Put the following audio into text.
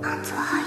That's why.